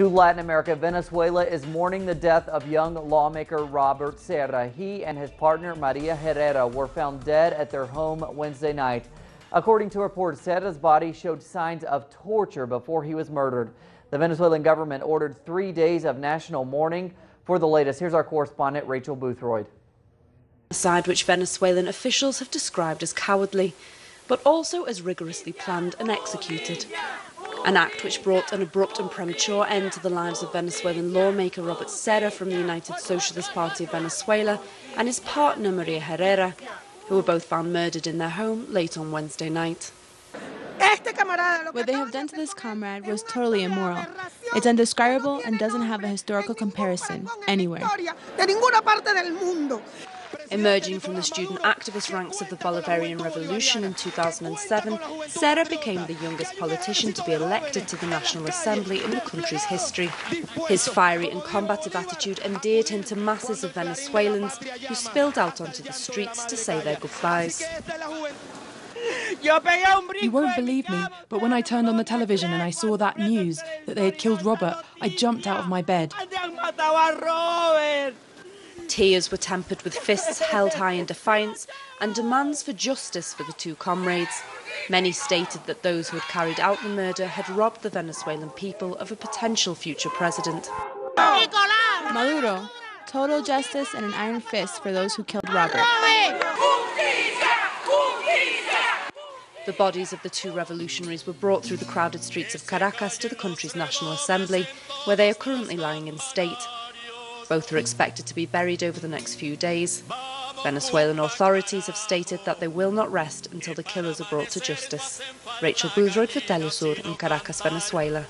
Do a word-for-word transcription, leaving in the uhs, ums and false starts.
To Latin America, Venezuela is mourning the death of young lawmaker Robert Serra. He and his partner Maria Herrera were found dead at their home Wednesday night. According to reports, Serra's body showed signs of torture before he was murdered. The Venezuelan government ordered three days of national mourning. For the latest, here's our correspondent Rachael Boothroyd. A side which Venezuelan officials have described as cowardly, but also as rigorously planned and executed. An act which brought an abrupt and premature end to the lives of Venezuelan lawmaker Robert Serra from the United Socialist Party of Venezuela and his partner Maria Herrera, who were both found murdered in their home late on Wednesday night. What they have done to this comrade was totally immoral. It's indescribable and doesn't have a historical comparison anywhere. Emerging from the student activist ranks of the Bolivarian Revolution in two thousand seven, Serra became the youngest politician to be elected to the National Assembly in the country's history. His fiery and combative attitude endeared him to masses of Venezuelans who spilled out onto the streets to say their goodbyes. You won't believe me, but when I turned on the television and I saw that news, that they had killed Robert, I jumped out of my bed. Tears were tempered with fists held high in defiance and demands for justice for the two comrades. Many stated that those who had carried out the murder had robbed the Venezuelan people of a potential future president. Maduro, total justice and an iron fist for those who killed Robert. The bodies of the two revolutionaries were brought through the crowded streets of Caracas to the country's National Assembly, where they are currently lying in state. Both are expected to be buried over the next few days. Venezuelan authorities have stated that they will not rest until the killers are brought to justice. Rachael Boothroyd for teleSUR in Caracas, Venezuela.